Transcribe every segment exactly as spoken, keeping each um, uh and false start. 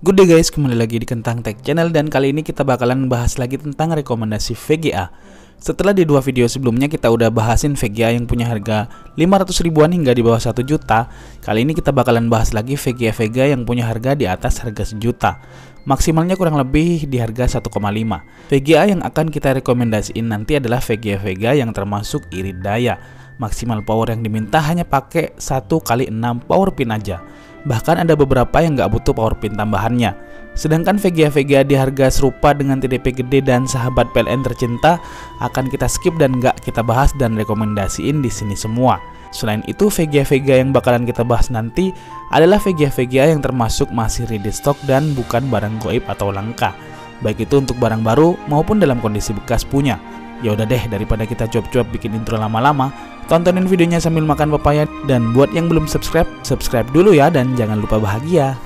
Good day guys, kembali lagi di Kentang Tech Channel dan kali ini kita bakalan bahas lagi tentang rekomendasi V G A. Setelah di dua video sebelumnya kita udah bahasin V G A yang punya harga lima ratus ribuan hingga di bawah satu juta. Kali ini kita bakalan bahas lagi V G A-V G A yang punya harga di atas harga satu juta. Maksimalnya kurang lebih di harga satu koma lima. V G A yang akan kita rekomendasiin nanti adalah V G A-V G A yang termasuk irit daya. Maksimal power yang diminta hanya pakai satu kali enam power pin aja. Bahkan ada beberapa yang nggak butuh power pin tambahannya. Sedangkan V G A-V G A di harga serupa dengan T D P gede dan sahabat P L N tercinta akan kita skip dan nggak kita bahas dan rekomendasiin di sini semua. Selain itu, V G A-V G A yang bakalan kita bahas nanti adalah V G A-V G A yang termasuk masih ready stock dan bukan barang goib atau langka, baik itu untuk barang baru maupun dalam kondisi bekas punya. Ya udah deh, daripada kita cuap-cuap bikin intro lama-lama, tontonin videonya sambil makan pepaya, dan buat yang belum subscribe, subscribe dulu ya dan jangan lupa bahagia.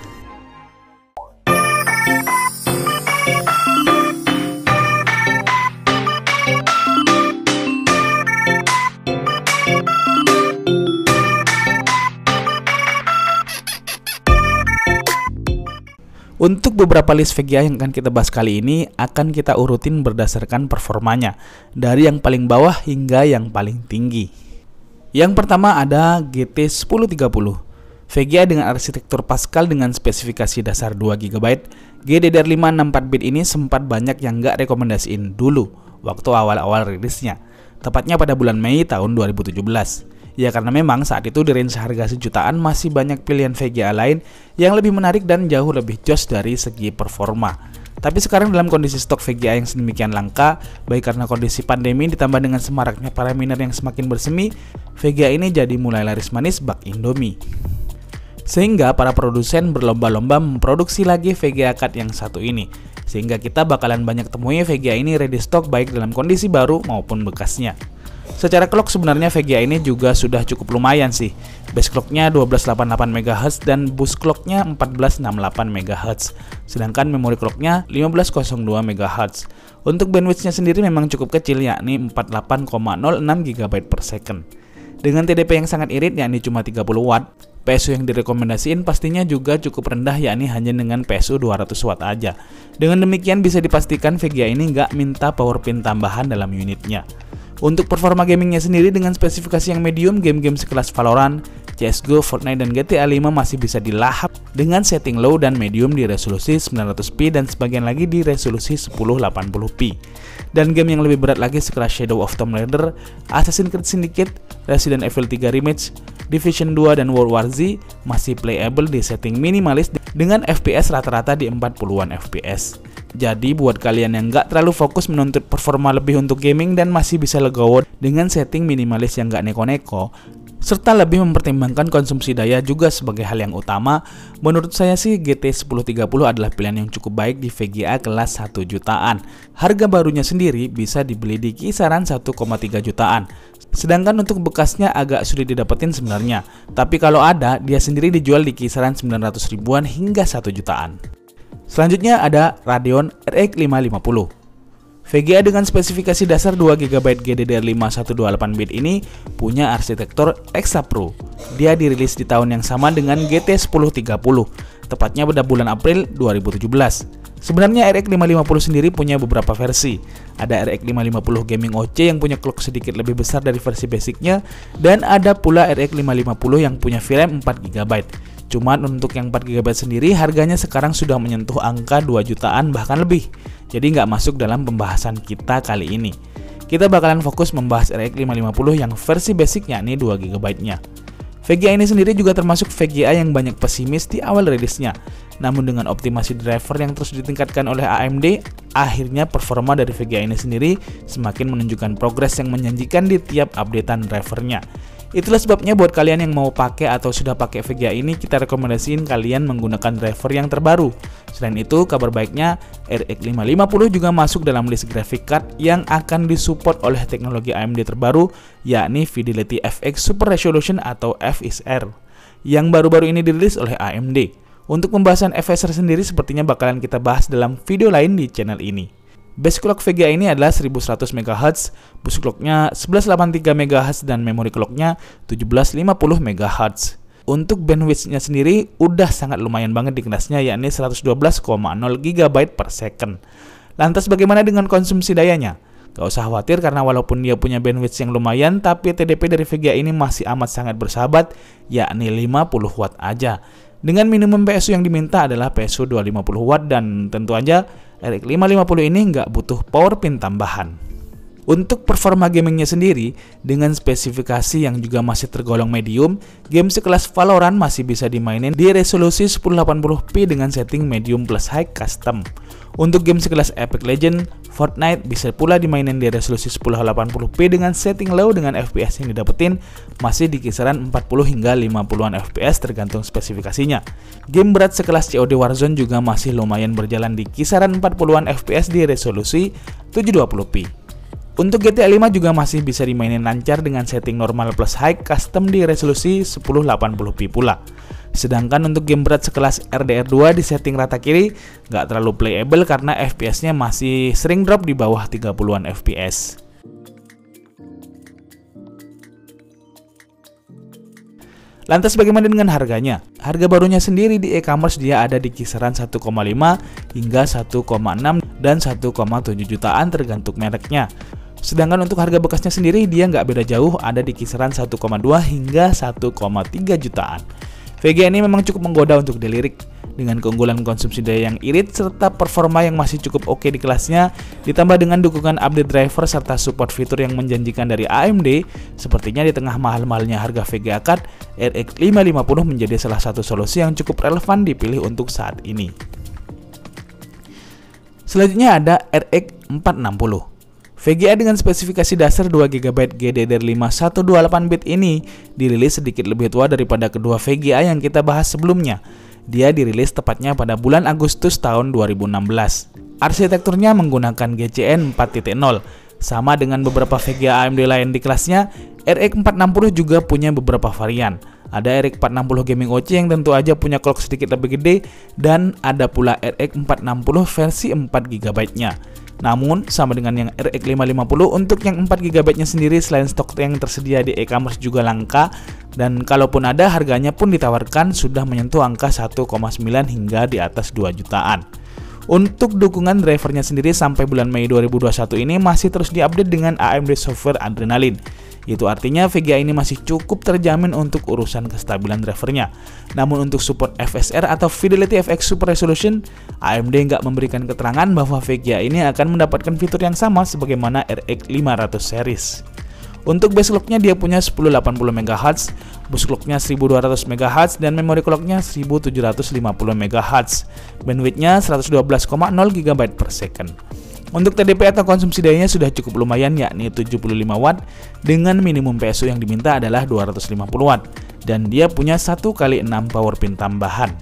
Untuk beberapa list V G A yang akan kita bahas kali ini akan kita urutin berdasarkan performanya, dari yang paling bawah hingga yang paling tinggi. Yang pertama ada G T sepuluh tiga puluh V G A dengan arsitektur Pascal dengan spesifikasi dasar dua giga byte. G D D R lima enam puluh empat bit ini sempat banyak yang nggak rekomendasiin dulu waktu awal-awal rilisnya, tepatnya pada bulan Mei tahun dua ribu tujuh belas. Ya karena memang saat itu di range harga sejutaan masih banyak pilihan V G A lain yang lebih menarik dan jauh lebih jos dari segi performa. Tapi sekarang dalam kondisi stok V G A yang sedemikian langka, baik karena kondisi pandemi ditambah dengan semaraknya para miner yang semakin bersemi, V G A ini jadi mulai laris manis bak Indomie. Sehingga para produsen berlomba-lomba memproduksi lagi V G A card yang satu ini. Sehingga kita bakalan banyak temui V G A ini ready stock baik dalam kondisi baru maupun bekasnya. Secara clock sebenarnya V G A ini juga sudah cukup lumayan sih. Base clocknya seribu dua ratus delapan puluh delapan megahertz dan boost clocknya seribu empat ratus enam puluh delapan megahertz. Sedangkan memori clocknya seribu lima ratus dua megahertz. Untuk bandwidthnya sendiri memang cukup kecil, yakni empat puluh delapan koma nol enam giga byte per second. Dengan T D P yang sangat irit, yakni cuma tiga puluh watt. P S U yang direkomendasiin pastinya juga cukup rendah, yakni hanya dengan P S U dua ratus watt aja. Dengan demikian bisa dipastikan V G A ini nggak minta power pin tambahan dalam unitnya. Untuk performa gamingnya sendiri dengan spesifikasi yang medium, game-game sekelas Valorant, C S G O, Fortnite, dan G T A lima masih bisa dilahap dengan setting low dan medium di resolusi sembilan ratus p dan sebagian lagi di resolusi seribu delapan puluh p. Dan game yang lebih berat lagi sekelas Shadow of Tomb Raider, Assassin's Creed Syndicate, Resident Evil tiga Remake, Division dua, dan World War Z masih playable di setting minimalis dengan F P S rata-rata di empat puluhan F P S. Jadi buat kalian yang nggak terlalu fokus menuntut performa lebih untuk gaming dan masih bisa legowo dengan setting minimalis yang nggak neko-neko, serta lebih mempertimbangkan konsumsi daya juga sebagai hal yang utama, menurut saya sih G T sepuluh tiga puluh adalah pilihan yang cukup baik di V G A kelas satu jutaan. Harga barunya sendiri bisa dibeli di kisaran satu koma tiga jutaan. Sedangkan untuk bekasnya agak sulit didapetin sebenarnya, tapi kalau ada, dia sendiri dijual di kisaran sembilan ratus ribuan hingga satu jutaan. Selanjutnya ada Radeon R X lima lima nol. V G A dengan spesifikasi dasar dua giga byte G D D R lima seratus dua puluh delapan bit ini punya arsitektur Exapro. Dia dirilis di tahun yang sama dengan G T sepuluh tiga puluh, tepatnya pada bulan April dua ribu tujuh belas. Sebenarnya R X lima lima nol sendiri punya beberapa versi. Ada R X lima lima nol Gaming O C yang punya clock sedikit lebih besar dari versi basicnya, dan ada pula R X lima lima nol yang punya V RAM empat giga byte. Cuman untuk yang empat giga byte sendiri harganya sekarang sudah menyentuh angka dua jutaan bahkan lebih. Jadi nggak masuk dalam pembahasan kita kali ini. Kita bakalan fokus membahas R X lima lima nol yang versi basic yakni dua giga byte-nya. V G A ini sendiri juga termasuk V G A yang banyak pesimis di awal rilisnya. Namun dengan optimasi driver yang terus ditingkatkan oleh A M D, akhirnya performa dari V G A ini sendiri semakin menunjukkan progres yang menjanjikan di tiap updatean drivernya. Itulah sebabnya buat kalian yang mau pakai atau sudah pakai V G A ini, kita rekomendasiin kalian menggunakan driver yang terbaru. Selain itu, kabar baiknya R X lima lima nol juga masuk dalam list graphic card yang akan disupport oleh teknologi A M D terbaru, yakni FidelityFX Super Resolution atau F S R, yang baru-baru ini dirilis oleh A M D. Untuk pembahasan F S R sendiri sepertinya bakalan kita bahas dalam video lain di channel ini. Base clock V G A ini adalah seribu seratus megahertz, boost clocknya seribu seratus delapan puluh tiga megahertz, dan memori clocknya seribu tujuh ratus lima puluh megahertz. Untuk bandwidth-nya sendiri udah sangat lumayan banget di kelasnya, yakni seratus dua belas koma nol gigabyte per second. Lantas bagaimana dengan konsumsi dayanya? Gak usah khawatir karena walaupun dia punya bandwidth yang lumayan, tapi T D P dari V G A ini masih amat sangat bersahabat, yakni lima puluh watt aja. Dengan minimum P S U yang diminta adalah P S U dua ratus lima puluh watt dan tentu aja R X lima lima nol ini nggak butuh power pin tambahan. Untuk performa gamingnya sendiri, dengan spesifikasi yang juga masih tergolong medium, game sekelas Valorant masih bisa dimainin di resolusi seribu delapan puluh p dengan setting medium plus high custom. Untuk game sekelas Epic Legends, Fortnite bisa pula dimainin di resolusi seribu delapan puluh p dengan setting low, dengan F P S yang didapetin masih di kisaran empat puluh hingga lima puluhan F P S tergantung spesifikasinya. Game berat sekelas C O D Warzone juga masih lumayan berjalan di kisaran empat puluhan F P S di resolusi tujuh dua puluh p. Untuk G T A lima juga masih bisa dimainin lancar dengan setting normal plus high custom di resolusi seribu delapan puluh p pula. Sedangkan untuk game berat sekelas R D R dua di setting rata kiri nggak terlalu playable karena F P S-nya masih sering drop di bawah tiga puluhan F P S. Lantas bagaimana dengan harganya? Harga barunya sendiri di e-commerce dia ada di kisaran satu koma lima hingga satu koma enam dan satu koma tujuh jutaan tergantung mereknya. Sedangkan untuk harga bekasnya sendiri dia nggak beda jauh, ada di kisaran satu koma dua hingga satu koma tiga jutaan. V G A ini memang cukup menggoda untuk dilirik. Dengan keunggulan konsumsi daya yang irit serta performa yang masih cukup oke di kelasnya, ditambah dengan dukungan update driver serta support fitur yang menjanjikan dari A M D, sepertinya di tengah mahal-mahalnya harga V G A card, R X lima lima nol menjadi salah satu solusi yang cukup relevan dipilih untuk saat ini. Selanjutnya ada R X empat enam nol. V G A dengan spesifikasi dasar dua gigabyte G D D R lima seratus dua puluh delapan bit ini dirilis sedikit lebih tua daripada kedua V G A yang kita bahas sebelumnya. Dia dirilis tepatnya pada bulan Agustus tahun dua ribu enam belas. Arsitekturnya menggunakan G C N empat titik nol. Sama dengan beberapa V G A A M D lain di kelasnya, R X empat enam nol juga punya beberapa varian. Ada R X empat enam nol Gaming O C yang tentu aja punya clock sedikit lebih gede, dan ada pula R X empat enam nol versi empat gigabyte-nya. Namun, sama dengan yang R X lima lima nol, untuk yang empat gigabyte-nya sendiri selain stok yang tersedia di e-commerce juga langka, dan kalaupun ada harganya pun ditawarkan sudah menyentuh angka satu koma sembilan hingga di atas dua jutaan. Untuk dukungan drivernya sendiri sampai bulan Mei dua ribu dua puluh satu ini masih terus diupdate dengan A M D Software Adrenaline. Itu artinya V G A ini masih cukup terjamin untuk urusan kestabilan drivernya. Namun untuk support F S R atau FidelityFX Super Resolution, A M D nggak memberikan keterangan bahwa V G A ini akan mendapatkan fitur yang sama sebagaimana R X lima ratus series. Untuk base clocknya dia punya seribu delapan puluh megahertz, bus clocknya seribu dua ratus megahertz, dan memori clocknya seribu tujuh ratus lima puluh megahertz. Bandwidthnya seratus dua belas koma nol gigabyte per second. Untuk T D P atau konsumsi dayanya sudah cukup lumayan, yakni tujuh puluh lima watt, dengan minimum P S U yang diminta adalah dua ratus lima puluh watt, dan dia punya satu kali enam power pin tambahan.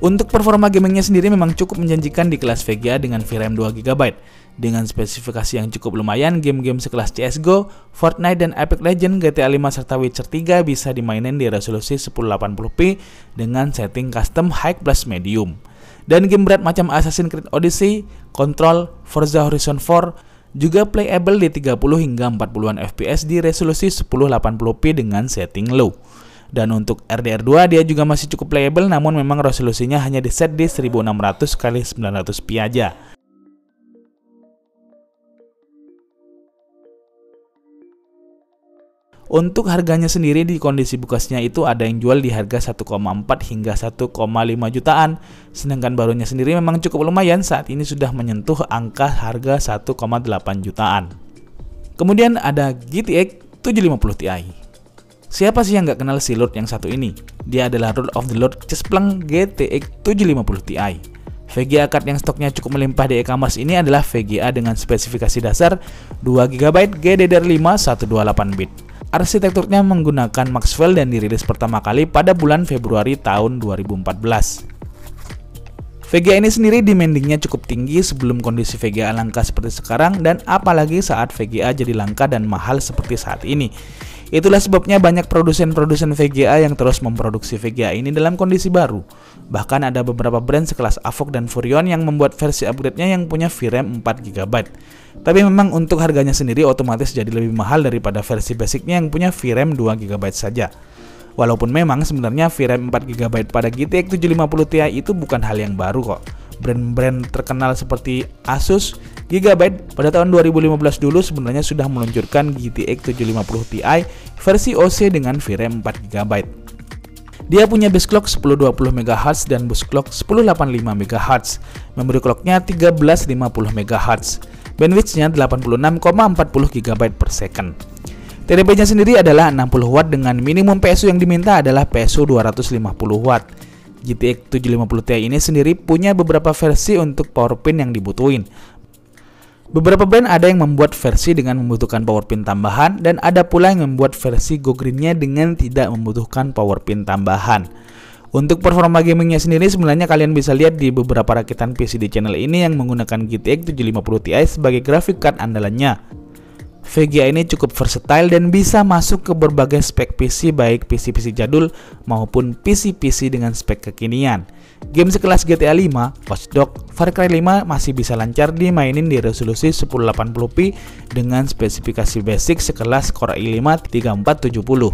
Untuk performa gamingnya sendiri memang cukup menjanjikan di kelas V G A dengan V RAM dua gigabyte. Dengan spesifikasi yang cukup lumayan, game-game sekelas C S G O, Fortnite, dan Epic Legends, G T A lima serta Witcher tiga bisa dimainin di resolusi seribu delapan puluh p dengan setting custom high plus medium. Dan game berat macam Assassin's Creed Odyssey, Control, Forza Horizon empat juga playable di tiga puluh hingga empat puluhan F P S di resolusi seribu delapan puluh p dengan setting low. Dan untuk R D R dua dia juga masih cukup playable, namun memang resolusinya hanya di set di seribu enam ratus kali sembilan ratus p aja. Untuk harganya sendiri di kondisi bekasnya itu ada yang jual di harga satu koma empat hingga satu koma lima jutaan. Sedangkan barunya sendiri memang cukup lumayan, saat ini sudah menyentuh angka harga satu koma delapan jutaan. Kemudian ada G T X tujuh lima nol Ti. Siapa sih yang nggak kenal si Lord yang satu ini? Dia adalah Lord of the Lord Cespleng G T X tujuh lima nol Ti. V G A card yang stoknya cukup melimpah di e-commerce ini adalah V G A dengan spesifikasi dasar dua gigabyte G D D R lima seratus dua puluh delapan bit. Arsitekturnya menggunakan Maxwell dan dirilis pertama kali pada bulan Februari tahun dua ribu empat belas. V G A ini sendiri demandingnya cukup tinggi sebelum kondisi V G A langka seperti sekarang, dan apalagi saat V G A jadi langka dan mahal seperti saat ini. Itulah sebabnya banyak produsen-produsen V G A yang terus memproduksi V G A ini dalam kondisi baru. Bahkan ada beberapa brand sekelas Afox dan Furion yang membuat versi upgrade-nya yang punya V RAM empat giga byte. Tapi memang untuk harganya sendiri otomatis jadi lebih mahal daripada versi basicnya yang punya V RAM dua giga byte saja. Walaupun memang sebenarnya V RAM empat giga byte pada G T X tujuh lima nol Ti itu bukan hal yang baru kok. Brand-brand terkenal seperti Asus, Gigabyte pada tahun dua ribu lima belas dulu sebenarnya sudah meluncurkan G T X tujuh lima nol Ti versi O C dengan V RAM empat giga byte. Dia punya base clock seribu dua puluh megahertz dan bus clock seribu delapan puluh lima megahertz. Memory clocknya seribu tiga ratus lima puluh megahertz. Bandwidthnya delapan puluh enam koma empat puluh giga byte per second. T D P-nya sendiri adalah enam puluh watt dengan minimum P S U yang diminta adalah P S U dua ratus lima puluh watt. G T X tujuh lima nol Ti ini sendiri punya beberapa versi untuk power pin yang dibutuhin. Beberapa brand ada yang membuat versi dengan membutuhkan power pin tambahan, dan ada pula yang membuat versi go green-nya dengan tidak membutuhkan power pin tambahan. Untuk performa gamingnya sendiri sebenarnya kalian bisa lihat di beberapa rakitan P C di channel ini yang menggunakan G T X tujuh lima nol Ti sebagai graphic card andalannya. V G A ini cukup versatile dan bisa masuk ke berbagai spek P C, baik P C-P C jadul maupun P C-P C dengan spek kekinian. Game sekelas G T A lima, Watch Dogs, Far Cry lima masih bisa lancar dimainin di resolusi seribu delapan puluh p dengan spesifikasi basic sekelas Core i lima tiga empat tujuh nol.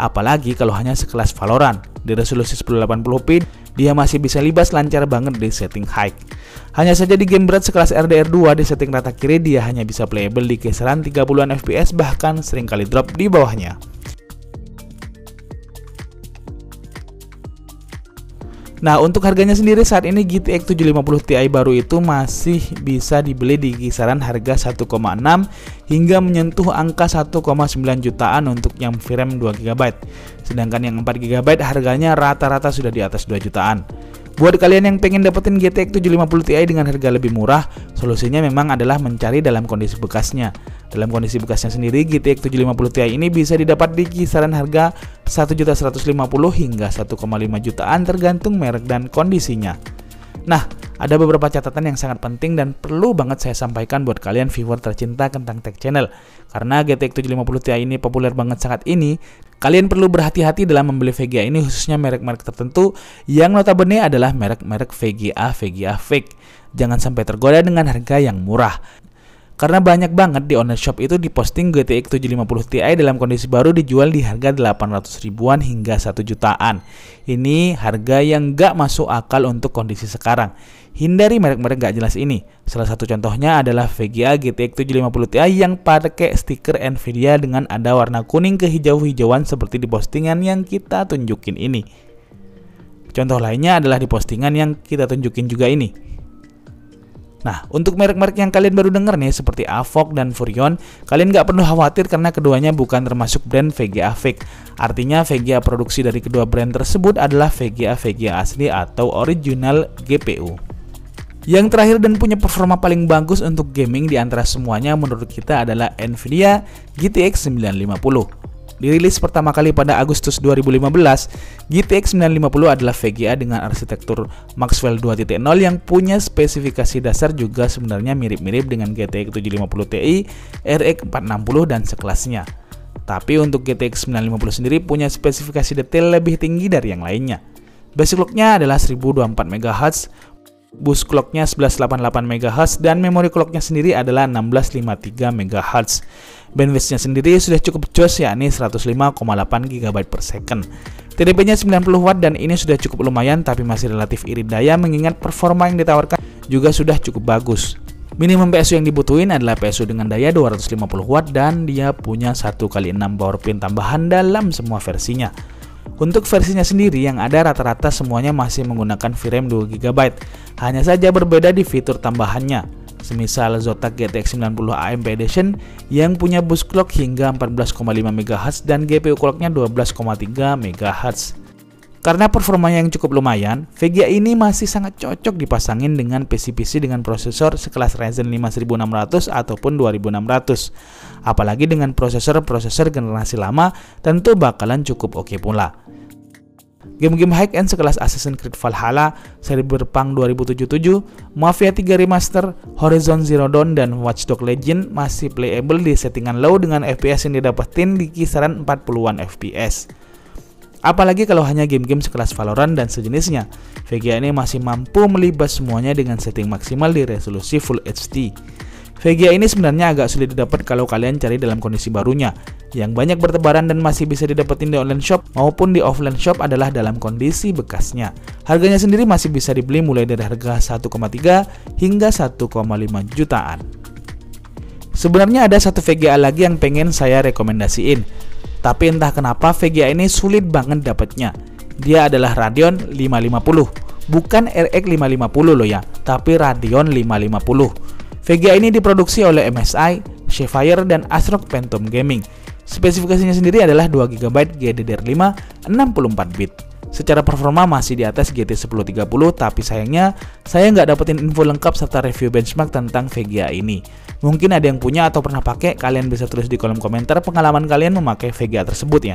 Apalagi kalau hanya sekelas Valorant, di resolusi seribu delapan puluh p dia masih bisa libas lancar banget di setting high. Hanya saja di game berat sekelas R D R dua di setting rata kiri dia hanya bisa playable di kisaran tiga puluhan F P S, bahkan seringkali drop di bawahnya. Nah, untuk harganya sendiri saat ini G T X tujuh lima nol Ti baru itu masih bisa dibeli di kisaran harga satu koma enam hingga menyentuh angka satu koma sembilan jutaan untuk yang V RAM dua giga byte. Sedangkan yang empat giga byte harganya rata-rata sudah di atas dua jutaan. Buat kalian yang pengen dapetin G T X tujuh lima nol Ti dengan harga lebih murah, solusinya memang adalah mencari dalam kondisi bekasnya. Dalam kondisi bekasnya sendiri, G T X tujuh lima nol Ti ini bisa didapat di kisaran harga satu juta seratus lima puluh ribu hingga satu koma lima jutaan tergantung merek dan kondisinya. Nah, ada beberapa catatan yang sangat penting dan perlu banget saya sampaikan buat kalian viewer tercinta Kentang Tech Channel. Karena G T X tujuh lima nol Ti ini populer banget saat ini, kalian perlu berhati-hati dalam membeli V G A ini, khususnya merek-merek tertentu yang notabene adalah merek-merek V G A V G A fake. Jangan sampai tergoda dengan harga yang murah. Karena banyak banget di online shop itu diposting G T X tujuh lima nol Ti dalam kondisi baru dijual di harga delapan ratus ribuan hingga satu jutaan. Ini harga yang gak masuk akal untuk kondisi sekarang. Hindari merek-merek gak jelas ini. Salah satu contohnya adalah V G A G T X tujuh lima nol Ti yang pakai stiker Nvidia dengan ada warna kuning kehijau-hijauan seperti di postingan yang kita tunjukin ini. Contoh lainnya adalah di postingan yang kita tunjukin juga ini. Nah, untuk merek-merek yang kalian baru dengar nih seperti Afox dan Furion, kalian nggak perlu khawatir karena keduanya bukan termasuk brand V G A fake. Artinya V G A produksi dari kedua brand tersebut adalah V G A V G A asli atau original G P U. Yang terakhir dan punya performa paling bagus untuk gaming di antara semuanya menurut kita adalah Nvidia G T X sembilan lima nol. Dirilis pertama kali pada Agustus dua ribu lima belas, G T X sembilan lima nol adalah V G A dengan arsitektur Maxwell dua titik nol yang punya spesifikasi dasar juga sebenarnya mirip-mirip dengan G T X tujuh lima nol Ti, R X empat enam nol, dan sekelasnya. Tapi untuk G T X sembilan lima nol sendiri punya spesifikasi detail lebih tinggi dari yang lainnya. Basic clock-nya adalah seribu dua puluh empat megahertz, bus clock-nya seribu seratus delapan puluh delapan megahertz, dan memori clock-nya sendiri adalah seribu enam ratus lima puluh tiga megahertz. Bandwidth-nya sendiri sudah cukup jos, yakni seratus lima koma delapan giga byte per second. T D P-nya sembilan puluh watt dan ini sudah cukup lumayan, tapi masih relatif irit daya mengingat performa yang ditawarkan juga sudah cukup bagus. Minimum P S U yang dibutuhin adalah P S U dengan daya dua ratus lima puluh watt dan dia punya satu kali enam power pin tambahan dalam semua versinya. Untuk versinya sendiri yang ada rata-rata semuanya masih menggunakan V RAM dua giga byte, hanya saja berbeda di fitur tambahannya. Semisal Zotac G T X sembilan puluh A M D Edition yang punya bus clock hingga empat belas koma lima megahertz dan G P U clocknya dua belas koma tiga megahertz. Karena performanya yang cukup lumayan, V G A ini masih sangat cocok dipasangin dengan P C-P C dengan prosesor sekelas Ryzen lima enam ratus ataupun dua enam nol nol. Apalagi dengan prosesor-prosesor generasi lama, tentu bakalan cukup oke pula. Game-game high-end sekelas Assassin's Creed Valhalla, Cyberpunk dua ribu tujuh puluh tujuh, Mafia tiga Remaster, Horizon Zero Dawn, dan Watch Dogs Legend masih playable di settingan low dengan F P S yang didapetin di kisaran empat puluhan F P S. Apalagi kalau hanya game-game sekelas Valorant dan sejenisnya, V G A ini masih mampu melibas semuanya dengan setting maksimal di resolusi Full H D. V G A ini sebenarnya agak sulit didapat kalau kalian cari dalam kondisi barunya. Yang banyak bertebaran dan masih bisa didapetin di online shop maupun di offline shop adalah dalam kondisi bekasnya. Harganya sendiri masih bisa dibeli mulai dari harga satu koma tiga hingga satu koma lima jutaan. Sebenarnya ada satu V G A lagi yang pengen saya rekomendasiin, tapi entah kenapa V G A ini sulit banget dapatnya. Dia adalah Radeon lima lima nol, bukan R X lima lima nol loh ya, tapi Radeon lima lima nol. V G A ini diproduksi oleh M S I, Sapphire, dan Asrock Phantom Gaming. Spesifikasinya sendiri adalah dua giga byte G D D R lima enam puluh empat bit. Secara performa masih di atas G T seribu tiga puluh, tapi sayangnya saya nggak dapetin info lengkap serta review benchmark tentang V G A ini. Mungkin ada yang punya atau pernah pakai, kalian bisa tulis di kolom komentar pengalaman kalian memakai V G A tersebut ya.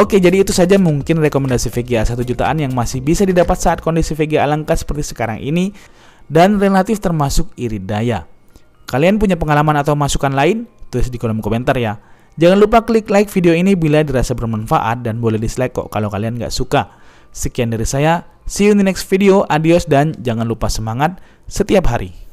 Oke, jadi itu saja mungkin rekomendasi V G A satu jutaan yang masih bisa didapat saat kondisi V G A langka seperti sekarang ini, dan relatif termasuk irit daya. Kalian punya pengalaman atau masukan lain? Tulis di kolom komentar ya. Jangan lupa klik like video ini bila dirasa bermanfaat, dan boleh dislike kok kalau kalian nggak suka. Sekian dari saya, see you in the next video, adios, dan jangan lupa semangat setiap hari.